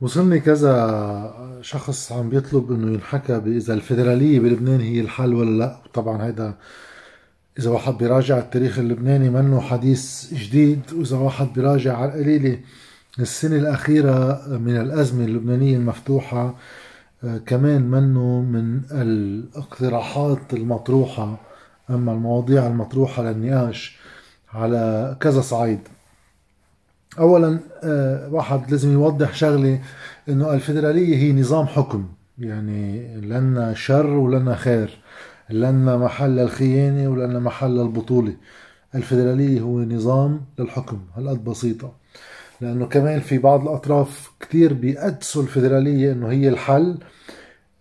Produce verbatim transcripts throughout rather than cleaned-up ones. وصلني كذا شخص عم بيطلب انه ينحكى اذا الفيدرالية بلبنان هي الحل ولا لا. طبعا هيدا اذا واحد بيراجع التاريخ اللبناني منه حديث جديد، واذا واحد بيراجع على القليلة السنة الاخيرة من الازمة اللبنانية المفتوحة كمان منه من الاقتراحات المطروحة، اما المواضيع المطروحة للنقاش على كذا صعيد. اولا واحد لازم يوضح شغله، انه الفيدرالية هي نظام حكم، يعني لنا شر ولنا خير، لنا محل الخيانة ولنا محل البطولة. الفيدرالية هو نظام للحكم، هالقد بسيطة. لانه كمان في بعض الاطراف كتير بيقدسوا الفيدرالية انه هي الحل،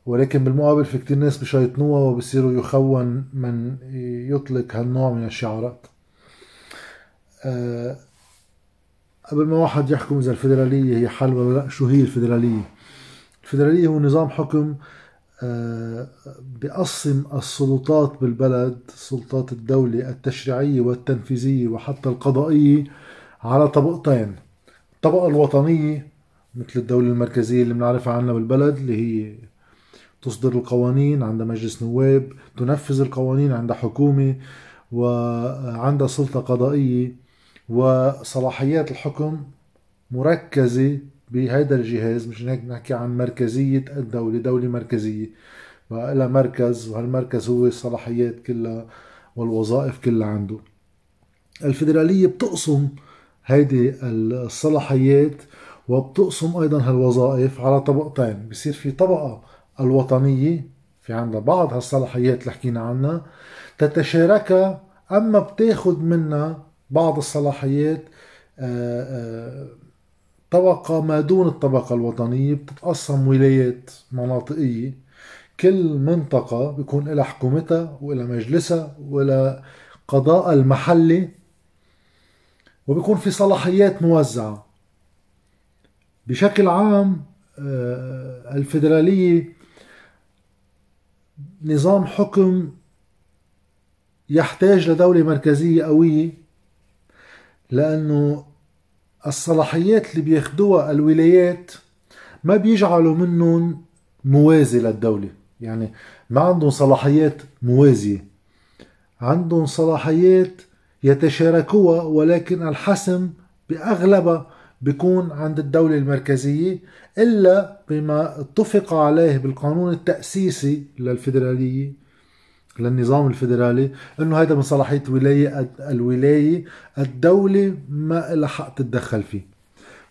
ولكن بالمقابل في كتير ناس بيشيطنوها وبيصيروا يخون من يطلق هالنوع من الشعارات. أه قبل ما واحد يحكم إذا الفيدرالية هي حل ولا لا، شو هي الفيدرالية؟ الفيدرالية هو نظام حكم بقسم السلطات بالبلد، سلطات الدولة التشريعية والتنفيذية وحتى القضائية، على طبقتين. الطبقة الوطنية مثل الدولة المركزية اللي بنعرفها عنا بالبلد، اللي هي تصدر القوانين، عندها مجلس نواب، تنفذ القوانين، عندها حكومة وعندها سلطة قضائية، وصلاحيات الحكم مركزة بهذا الجهاز. مش هيك بنحكي عن مركزية الدولة، دولة مركزية وإلها مركز، وهالمركز هو الصلاحيات كلها والوظائف كلها عنده. الفيدرالية بتقسم هيدي الصلاحيات وبتقسم أيضا هالوظائف على طبقتين. بصير في طبقة الوطنية في عندها بعض هالصلاحيات اللي حكينا عنها، تتشاركها أما بتاخد منها بعض الصلاحيات. طبقة ما دون الطبقة الوطنية بتتقسم ولايات مناطقية، كل منطقة بيكون لها حكومتها وإلها مجلسها وإلها قضاء المحلي، وبيكون في صلاحيات موزعة. بشكل عام الفيدرالية نظام حكم يحتاج لدولة مركزية قوية، لأنه الصلاحيات اللي بياخدوها الولايات ما بيجعلوا منهم موازي للدولة، يعني ما عندهم صلاحيات موازية، عندهم صلاحيات يتشاركوها، ولكن الحسم بأغلبها بيكون عند الدولة المركزية، إلا بما اتفق عليه بالقانون التأسيسي للفيدرالية للنظام الفيدرالي، انه هيدا من صلاحية ولاية الولاية، الدولة ما لها حق تتدخل فيه.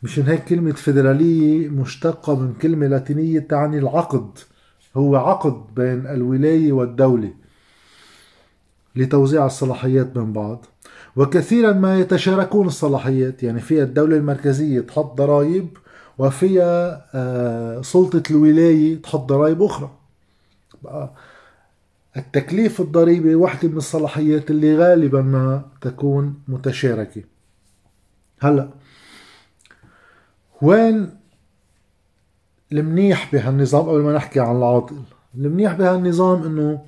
مشان هيك كلمة فيدرالية مشتقة من كلمة لاتينية تعني العقد، هو عقد بين الولاية والدولة لتوزيع الصلاحيات من بعض. وكثيرا ما يتشاركون الصلاحيات، يعني فيها الدولة المركزية تحط ضرائب، وفيها آه سلطة الولاية تحط ضرائب أخرى. بقى التكليف الضريبي واحدة من الصلاحيات اللي غالبا ما تكون متشاركة. هلا وين المنيح بهالنظام؟ قبل ما نحكي عن العاطل، المنيح بهالنظام انه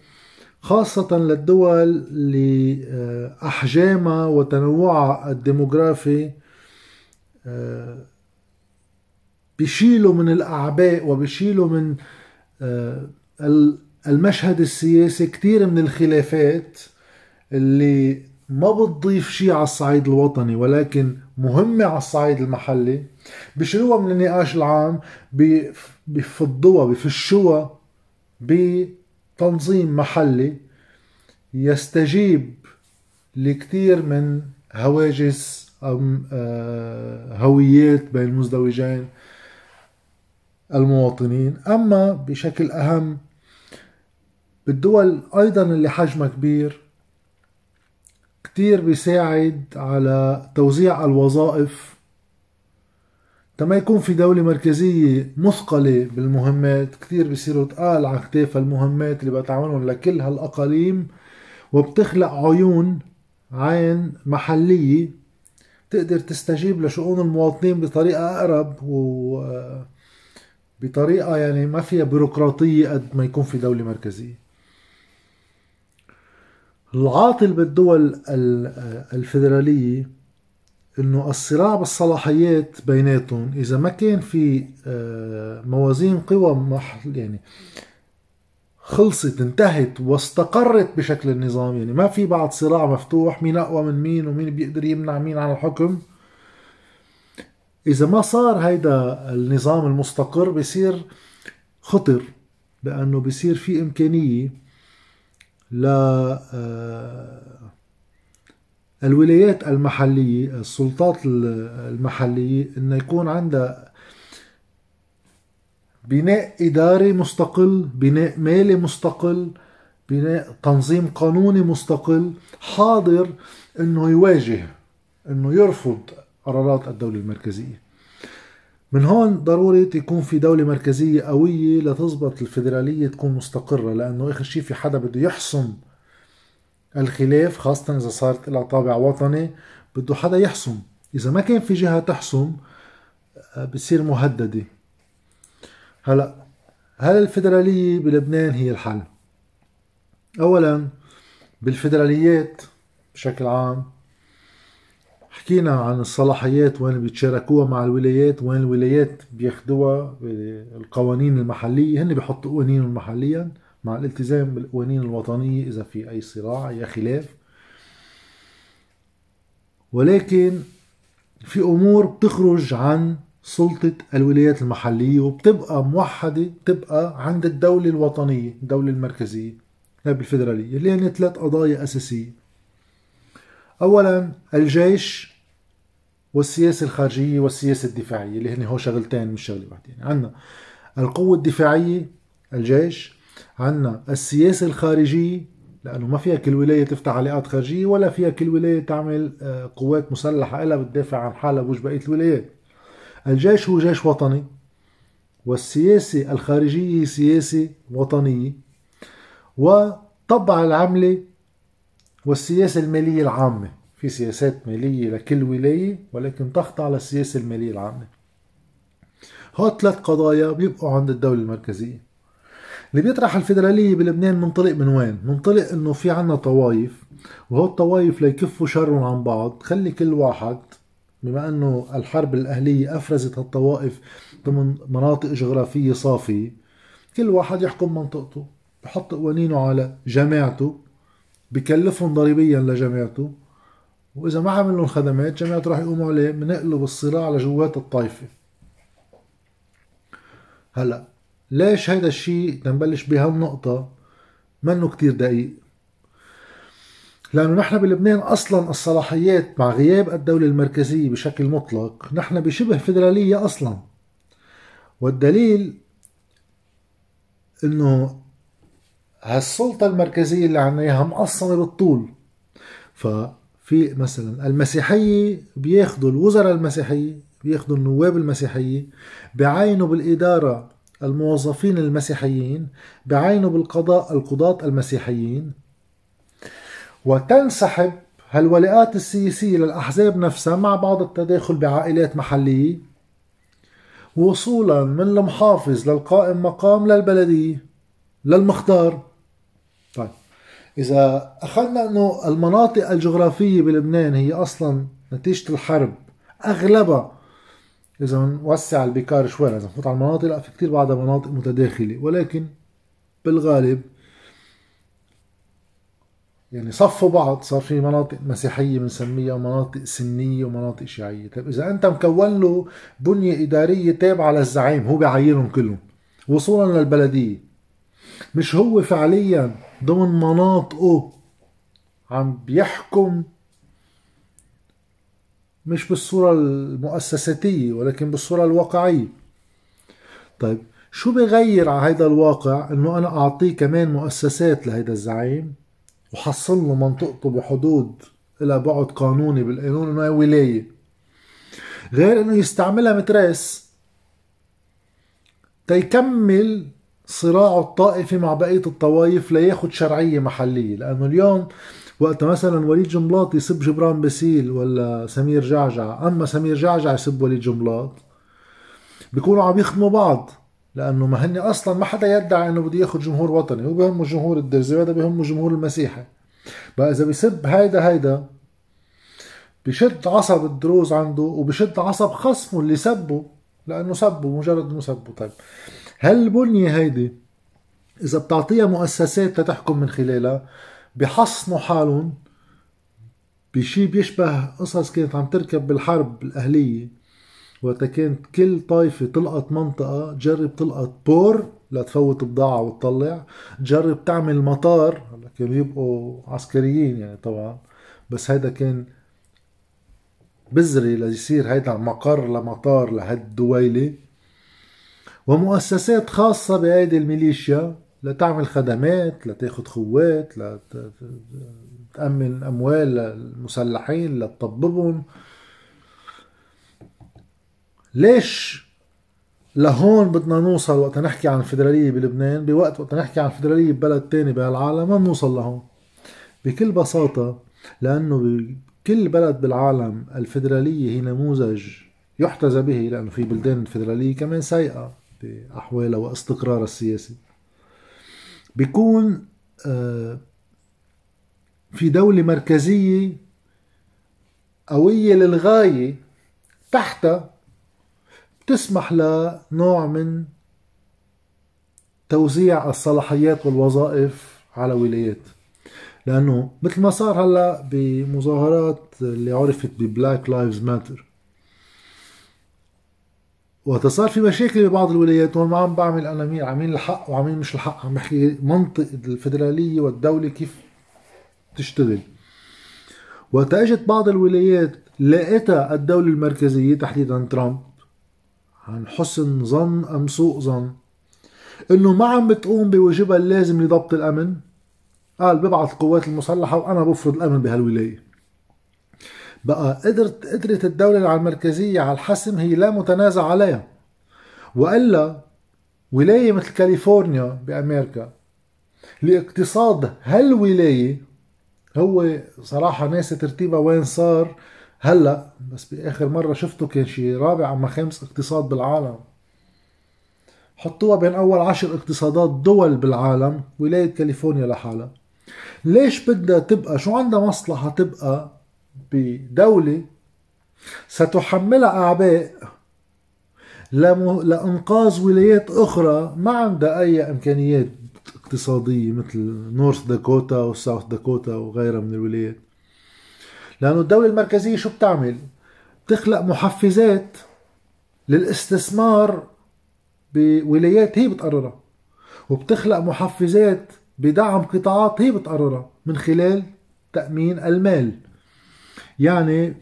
خاصة للدول اللي احجامها وتنوعها الديموغرافي بيشيلوا من الاعباء وبيشيلوا من ال المشهد السياسي كتير من الخلافات اللي ما بتضيف شيء على الصعيد الوطني ولكن مهمة على الصعيد المحلي، بشيلوها من النقاش العام، بفضوها بفشوها بتنظيم محلي يستجيب لكتير من هواجس أم هويات بين مزدوجين المواطنين. أما بشكل أهم بالدول أيضا اللي حجمها كبير كتير بيساعد على توزيع الوظائف، تما يكون في دولة مركزية مثقلة بالمهمات كتير بيصيروا تقال على كتافها المهمات اللي بتعملهم لكل هالأقاليم، وبتخلق عيون عين محلية تقدر تستجيب لشؤون المواطنين بطريقة أقرب وبطريقة يعني ما فيها بيروقراطية قد ما يكون في دولة مركزية. العاطل بالدول الفيدرالية انه الصراع بالصلاحيات بيناتهم اذا ما كان في موازين قوى يعني خلصت انتهت واستقرت بشكل النظام، يعني ما في بعد صراع مفتوح مين اقوى من مين ومين بيقدر يمنع مين عن الحكم، اذا ما صار هيدا النظام المستقر بيصير خطر، لانه بيصير في امكانيه ل الولايات المحلية السلطات المحلية إنه يكون عندها بناء إداري مستقل، بناء مالي مستقل، بناء تنظيم قانوني مستقل حاضر إنه يواجه إنه يرفض قرارات الدولة المركزية. من هون ضروري يكون في دولة مركزية قوية لتظبط الفيدرالية تكون مستقرة، لأنه آخر شيء في حدا بده يحسم الخلاف، خاصة إذا صارت لها طابع وطني بده حدا يحسم، إذا ما كان في جهة تحسم بتصير مهددة. هلا هل الفيدرالية بلبنان هي الحل؟ أولا بالفيدراليات بشكل عام حكينا عن الصلاحيات وين بيتشاركوها مع الولايات، وين الولايات بياخدوها بالقوانين المحلية، هن بيحطوا قوانينهم محليا مع الالتزام بالقوانين الوطنية إذا في أي صراع أي خلاف. ولكن في أمور بتخرج عن سلطة الولايات المحلية وبتبقى موحدة، بتبقى عند الدولة الوطنية الدولة المركزية بالفيدرالية، اللي هي ثلاث قضايا أساسية. أولا الجيش والسياسة الخارجية والسياسة الدفاعية، اللي هن هو شغلتين مش شغلة واحدة، يعني عندنا القوة الدفاعية الجيش، عنا السياسة الخارجية لأنه ما فيها كل ولاية تفتح علاقات خارجية ولا فيها كل ولاية تعمل قوات مسلحة إلا بتدافع عن حالها بوجه بقية الولايات. الجيش هو جيش وطني والسياسة الخارجية سياسة وطنية، وطبع العملة والسياسة المالية العامة، في سياسات مالية لكل ولاية ولكن تخضع للسياسة المالية العامة. هو ثلاث قضايا بيبقوا عند الدولة المركزية. اللي بيطرح الفيدرالية بلبنان منطلق من وين؟ منطلق انه في عنا طوايف، وهو الطوايف ليكفوا شرهم عن بعض، خلي كل واحد بما انه الحرب الاهلية افرزت هالطوائف ضمن مناطق جغرافية صافية، كل واحد يحكم منطقته، بحط قوانينه على جماعته، بكلفهم ضريبيا لجماعته، واذا ما عملن خدمات جماعته راح يقوموا عليه، بنقلب الصراع لجوات الطائفة. هلا ليش هيدا الشيء نبلش بهالنقطة منه كتير دقيق؟ لأنه نحن بلبنان أصلا الصلاحيات مع غياب الدولة المركزية بشكل مطلق نحن بشبه فيدرالية أصلا، والدليل إنه هالسلطة المركزية اللي عناها مقسمة بالطول. ففي مثلا المسيحية بياخدوا الوزراء المسيحية، بياخدوا النواب المسيحية، بعينوا بالإدارة الموظفين المسيحيين، بعينوا بالقضاء القضاة المسيحيين، وتنسحب هالولاءات السياسية للأحزاب نفسها مع بعض التداخل بعائلات محلية، وصولا من المحافظ للقائم مقام للبلدية للمختار. طيب إذا أخذنا أنه المناطق الجغرافية بلبنان هي أصلا نتيجة الحرب أغلبها، إذا نوسع البكار شوي، إذا نفوت على المناطق لا في كتير بعدها مناطق متداخلة، ولكن بالغالب يعني صفوا بعض، صار في مناطق مسيحية بنسميها ومناطق سنية ومناطق شيعية. طيب إذا أنت مكون له بنية إدارية تابعة للزعيم هو بيعينهم كلهم وصولا للبلدية، مش هو فعليا ضمن مناطقه عم بيحكم مش بالصورة المؤسساتية ولكن بالصورة الواقعية. طيب شو بغير على هيدا الواقع؟ انه انا اعطيه كمان مؤسسات لهيدا الزعيم وحصل له منطقته بحدود الى بعد قانوني بالقانون انه هي ولاية، غير انه يستعملها متراس تيكمل صراعه الطائفي مع بقية الطوائف لياخد شرعية محلية. لانه اليوم وقت مثلا وليد جملاط يسب جبران باسيل ولا سمير جعجع، اما سمير جعجع يسب وليد جملاط، بيكونوا عم يخدموا بعض، لانه ما هن اصلا ما حدا يدعي انه بده ياخذ جمهور وطني، هو بهمه جمهور الدرزي وهذا بهمه جمهور المسيحي. بقى اذا بيسب هيدا هيدا بشد عصب الدروز عنده وبشد عصب خصمه اللي سبه، لأنه سبه مجرد أنه سبه. طيب هل البنية هيدي إذا بتعطيها مؤسسات لتحكم من خلالها بحصنوا حالهم بشي بيشبه قصص كانت عم تركب بالحرب الأهلية، وقتها كانت كل طائفة طلقت منطقة تجرب طلقت بور لتفوت بضاعة وتطلع، تجرب تعمل مطار. كانوا يبقوا عسكريين يعني طبعا، بس هيدا كان بذري ليصير هيدا مقر لمطار لهالدويلة، ومؤسسات خاصة بهيدي الميليشيا لتعمل خدمات، لتاخد خوات، لتأمن أموال للمسلحين، لتطببهم. ليش لهون بدنا نوصل وقت نحكي عن الفدرالية بلبنان، بوقت وقت نحكي عن الفدرالية ببلد تاني بهالعالم ما بنوصل لهون؟ بكل بساطة لأنه بكل بلد بالعالم الفدرالية هي نموذج يحتذى به، لأنه في بلدان الفدرالية كمان سيئة بأحوالها واستقرارها السياسي. بيكون في دولة مركزية قوية للغاية تحتها تسمح لنوع من توزيع الصلاحيات والوظائف على ولايات، لأنه مثل ما صار هلأ بمظاهرات اللي عرفت ببلاك لايفز ماتر، وتصار في مشاكل ببعض الولايات. وما عم بعمل أنا مين عمين الحق وعمين مش الحق، عم بحكي منطق الفدرالية والدولة كيف تشتغل. وتأجت بعض الولايات لقيتها الدولة المركزية تحديدا ترامب عن حسن ظن أم سوء ظن إنه ما عم بتقوم بواجبها اللازم لضبط الأمن، قال ببعث القوات المسلحة وأنا بفرض الأمن بهالولاية. بقى قدرت قدرت الدولة المركزية على الحسم هي لا متنازع عليها، وإلا ولاية مثل كاليفورنيا بأمريكا لاقتصاد هالولاية هو صراحة ناس ترتيبها وين صار هلأ، بس بآخر مرة شفته كان شي رابع أما خامس اقتصاد بالعالم. حطوها بين أول عشر اقتصادات دول بالعالم ولاية كاليفورنيا لحالها. ليش بدها تبقى شو عندها مصلحة تبقى بدولة ستحملها أعباء لإنقاذ ولايات أخرى ما عندها أي إمكانيات اقتصادية مثل نورث داكوتا وساوث داكوتا وغيرها من الولايات؟ لأنه الدولة المركزية شو بتعمل؟ بتخلق محفزات للاستثمار بولايات هي بتقررها، وبتخلق محفزات بدعم قطاعات هي بتقررها من خلال تأمين المال. يعني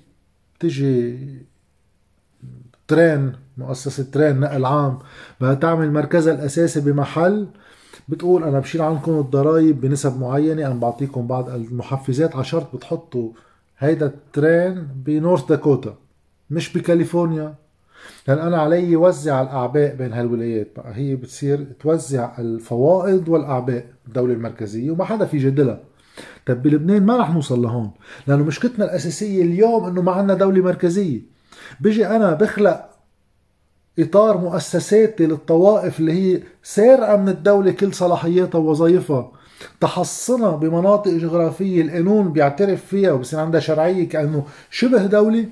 بتجي ترين، مؤسسة ترين نقل عام بدها تعمل مركزها الأساسي بمحل، بتقول أنا بشيل عنكم الضرائب بنسب معينة، أنا بعطيكم بعض المحفزات عشرة، بتحطوا هيدا الترين بنورث داكوتا مش بكاليفورنيا، لأن أنا علي وزع الأعباء بين هالولايات. بقى هي بتصير توزع الفوائد والأعباء الدولة المركزية وما حدا في جدلها. طب بلبنان ما رح نوصل لهون، لأنه مشكلتنا الأساسية اليوم إنه ما عندنا دولة مركزية. بيجي أنا بخلق إطار مؤسساتي للطوائف اللي هي سارقة من الدولة كل صلاحياتها ووظائفها، تحصنها بمناطق جغرافية القانون بيعترف فيها وبصير عندها شرعية كأنه شبه دولة.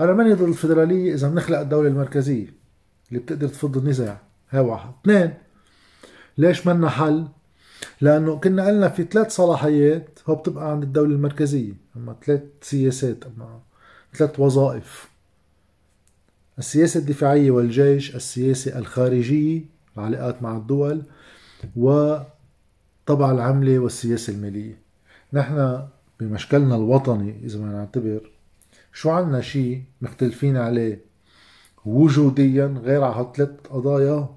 أنا ماني ضد الفدرالية إذا بنخلق الدولة المركزية اللي بتقدر تفض النزاع. ها واحد. اثنين، ليش منا حل؟ لأنه كنا قلنا في ثلاث صلاحيات هو بتبقى عند الدولة المركزية، أما ثلاث سياسات، أما ثلاث وظائف: السياسة الدفاعية والجيش، السياسة الخارجية العلاقات مع الدول، و طبعا العملة والسياسة المالية. نحن بمشكلنا الوطني إذا ما نعتبر شو عنا شيء مختلفين عليه وجوديا غير على هالثلاث قضايا.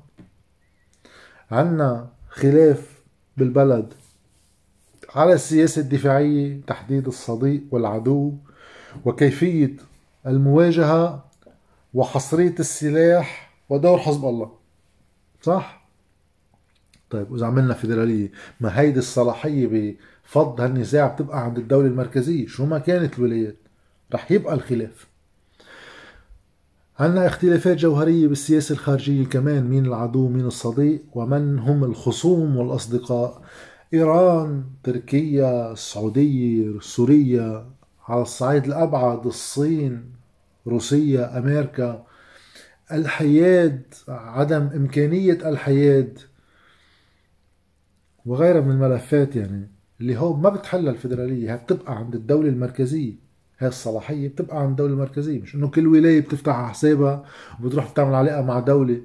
عنا خلاف بالبلد على السياسة الدفاعية، تحديد الصديق والعدو وكيفية المواجهة وحصرية السلاح ودور حزب الله، صح؟ طيب وإذا عملنا فيدرالية ما هيدي الصلاحية بفض هالنزاع بتبقى عند الدولة المركزية شو ما كانت الولايات، رح يبقى الخلاف. عنا اختلافات جوهرية بالسياسة الخارجية كمان، مين العدو مين الصديق ومن هم الخصوم والأصدقاء. إيران، تركيا، السعودية، سوريا، على الصعيد الأبعد، الصين، روسيا، أمريكا، الحياد، عدم إمكانية الحياد وغيرها من الملفات يعني اللي هو ما بتحلها الفدرالية، هي بتبقى عند الدولة المركزية، هاي الصلاحية بتبقى عند الدولة المركزية، مش انه كل ولاية بتفتح على حسابها وبتروح بتعمل علاقة مع دولة،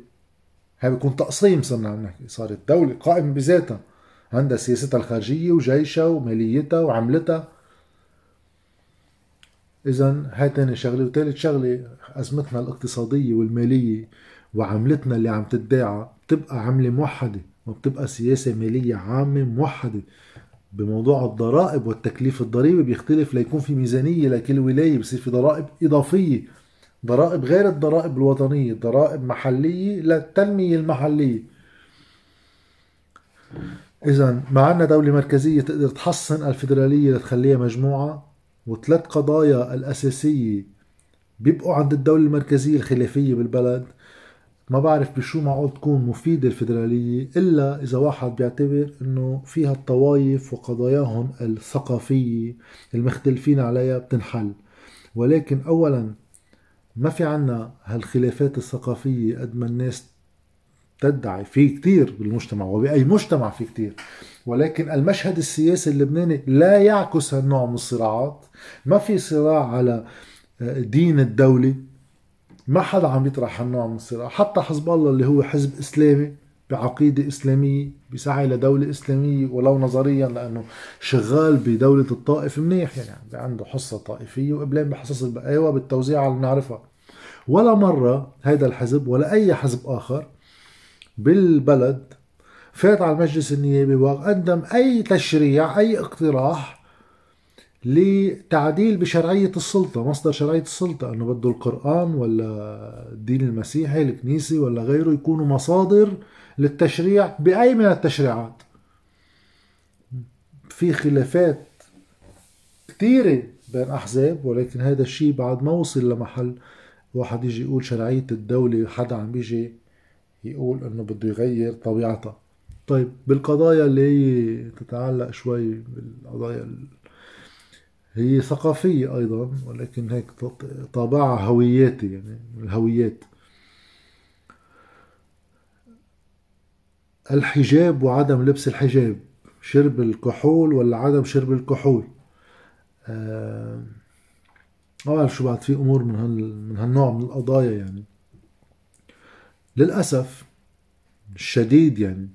هاي بيكون تقسيم. صرنا عم نحكي صارت دولة قائمة بذاتها، عندها سياستها الخارجية وجيشها وماليتها وعملتها. إذن هاي تاني شغلة، وتالت شغلة أزمتنا الاقتصادية والمالية وعملتنا اللي عم تداعى بتبقى عملة موحدة، وبتبقى سياسة مالية عامة موحدة. بموضوع الضرائب والتكليف الضريبي بيختلف، ليكون في ميزانية لكل ولاية، بصير في ضرائب إضافية، ضرائب غير الضرائب الوطنية، ضرائب محلية للتنمية المحلية. إذن معنا دولة مركزية تقدر تحصن الفيدرالية لتخليها مجموعة، وثلاث قضايا الأساسية بيبقوا عند الدولة المركزية الخلافية بالبلد. ما بعرف بشو معقول تكون مفيدة الفيدرالية إلا إذا واحد بيعتبر إنه فيها الطوائف وقضاياهم الثقافية المختلفين عليها بتنحل، ولكن أولا ما في عنا هالخلافات الثقافية قد ما الناس تدعي، في كتير بالمجتمع وبأي مجتمع في كتير، ولكن المشهد السياسي اللبناني لا يعكس هالنوع من الصراعات. ما في صراع على دين الدولة، ما حدا عم يطرح هالنوع من الصراع، حتى حزب الله اللي هو حزب إسلامي بعقيدة إسلامية بسعي لدولة إسلامية ولو نظريا، لأنه شغال بدولة الطائف منيح، يعني عنده حصة طائفية وإبلام بحصص البقاوى بالتوزيع اللي بنعرفها. ولا مرة هيدا الحزب ولا أي حزب آخر بالبلد فات على المجلس النيابي وقدم أي تشريع أي اقتراح لتعديل بشرعية السلطة، مصدر شرعية السلطة، أنه بده القرآن ولا الدين المسيحي الكنيسي ولا غيره يكونوا مصادر للتشريع بأي من التشريعات. في خلافات كثيرة بين أحزاب، ولكن هذا الشيء بعد ما وصل لمحل واحد يجي يقول شرعية الدولة، حدا عم بيجي يقول انه بده يغير طبيعتها. طيب بالقضايا اللي تتعلق شوي بالقضايا ال... هي ثقافية ايضا، ولكن هيك طابعها هوياتي، يعني الهويات، الحجاب وعدم لبس الحجاب، شرب الكحول ولا عدم شرب الكحول. آه... ما بعرف شو بعد في امور من هال... من هالنوع من القضايا، يعني للأسف الشديد يعني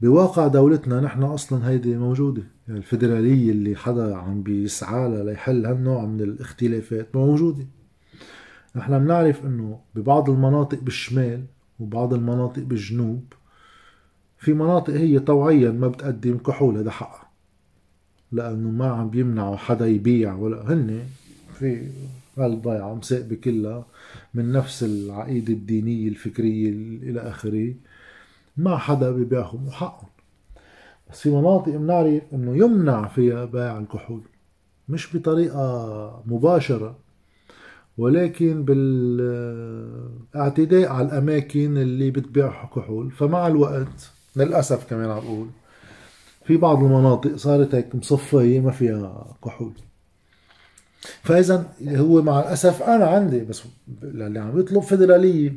بواقع دولتنا نحن أصلا هيدي موجودة، يعني الفيدرالية اللي حدا عم بيسعى ليحل هالنوع من الاختلافات موجودة. نحن بنعرف إنه ببعض المناطق بالشمال وبعض المناطق بالجنوب في مناطق هي طوعيا ما بتقدم كحول، هذا حقها، لأنه ما عم بيمنعوا حدا يبيع، ولا هن في الضيعة مساقبة كلها من نفس العقيدة الدينية الفكرية إلى آخره، ما حدا ببيعهم وحقهم. بس في مناطق بنعرف إنه يمنع فيها بيع الكحول، مش بطريقة مباشرة ولكن بالاعتداء على الأماكن اللي بتبيع كحول. فمع الوقت للأسف كمان عم بقول في بعض المناطق صارت هيك مصفية ما فيها كحول. فإذا هو مع الأسف أنا عندي بس اللي عم يطلب فيدرالية.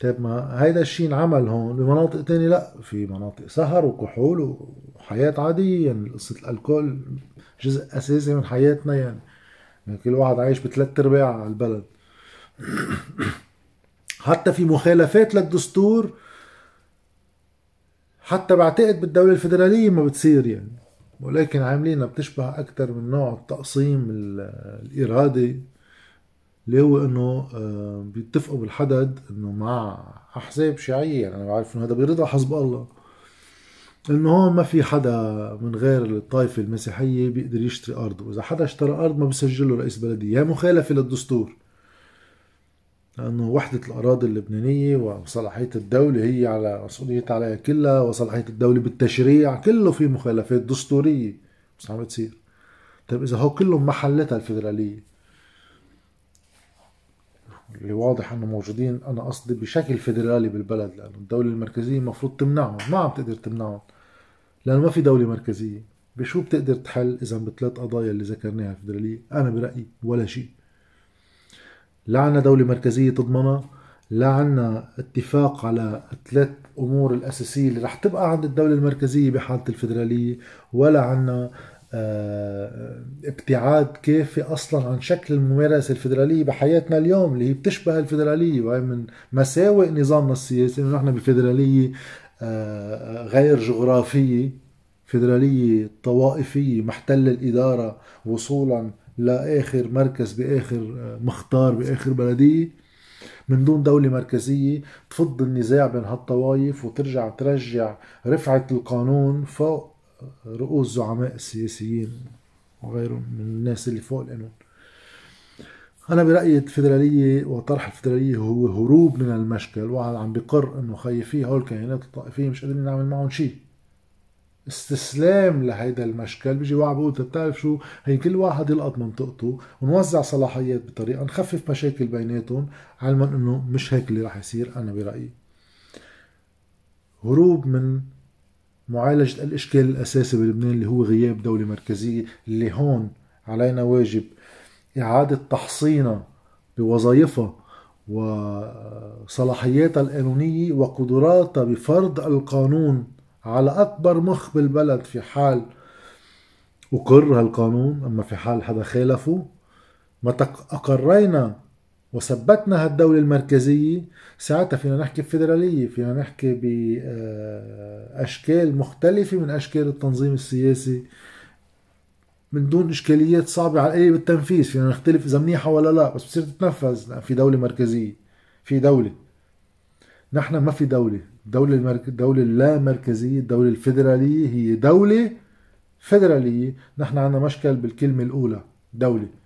طيب ما هيدا الشيء انعمل هون، بمناطق تانية لا، في مناطق سهر وكحول وحياة عادية، يعني قصة الألكول جزء أساسي من حياتنا، يعني, يعني كل واحد عايش بثلاث أرباع على البلد. حتى في مخالفات للدستور حتى بعتقد بالدولة الفيدرالية ما بتصير، يعني ولكن عاملينها بتشبه أكثر من نوع التقسيم الإرادي اللي هو إنه بيتفقوا بالحدد إنه مع أحزاب شيعية، يعني أنا بعرف إنه هذا بيرضى حزب الله، إنه هون ما في حدا من غير الطائفة المسيحية بيقدر يشتري أرض، وإذا حدا اشترى أرض ما بيسجله رئيس بلدية، هي مخالفة للدستور، لأنه وحدة الأراضي اللبنانية وصلاحية الدولة هي على مسؤولية عليها كلها، وصلاحية الدولة بالتشريع كله في مخالفات دستورية بس عم بتصير. طيب إذا هو كلهم محلتها الفيدرالية اللي واضح إنه موجودين، أنا قصدي بشكل فيدرالي بالبلد، لأنه الدولة المركزية المفروض تمنعهم، ما عم تقدر تمنعهم لأنه ما في دولة مركزية. بشو بتقدر تحل اذا بثلاث قضايا اللي ذكرناها الفدراليه؟ انا برايي ولا شيء. لا عنا دوله مركزيه تضمنها، لا عنا اتفاق على ثلاث امور الاساسيه اللي رح تبقى عند الدوله المركزيه بحاله الفدراليه، ولا عنا اه ابتعاد كافي اصلا عن شكل الممارسه الفدراليه بحياتنا اليوم اللي هي بتشبه الفدراليه، وهي من مساوئ نظامنا السياسي انه نحن بفدراليه اه غير جغرافيه، فدرالية طوائفية محتل الإدارة وصولا لآخر مركز بآخر مختار بآخر بلدية، من دون دولة مركزية تفض النزاع بين هالطوائف وترجع ترجع رفعة القانون فوق رؤوس زعماء السياسيين وغيرهم من الناس اللي فوق القانون. أنا برأيي الفدرالية وطرح الفدرالية هو هروب من المشكل، وعم عم بقر إنه خايفين هول الكيانات الطائفية مش قادرين نعمل معهم شيء، استسلام لهيدا المشكل. بيجي واحد بيقول انت بتعرف شو، هي كل واحد يلقط منطقته ونوزع صلاحيات بطريقه نخفف مشاكل بيناتهم، علما انه مش هيك اللي راح يصير. انا برايي هروب من معالجه الاشكال الاساسي بلبنان اللي هو غياب دوله مركزيه، اللي هون علينا واجب اعاده تحصينها بوظائفها وصلاحياتها القانونيه وقدراتها بفرض القانون على أكبر مخ بالبلد في حال أقر هالقانون. أما في حال حدا خالفه، متى أقرينا وثبتنا هالدولة المركزية ساعتها فينا نحكي بفدرالية، فينا نحكي بأشكال مختلفة من أشكال التنظيم السياسي من دون إشكاليات صعبة على الآلي بالتنفيذ. فينا نختلف إذا منيحة ولا لا، بس بصير تتنفذ. في دولة مركزية، في دولة. نحن ما في دولة. الدولة المرك... الدولة اللا مركزية، الدولة الفدرالية هي دولة فدرالية. نحن عندنا مشكل بالكلمة الأولى، دولة.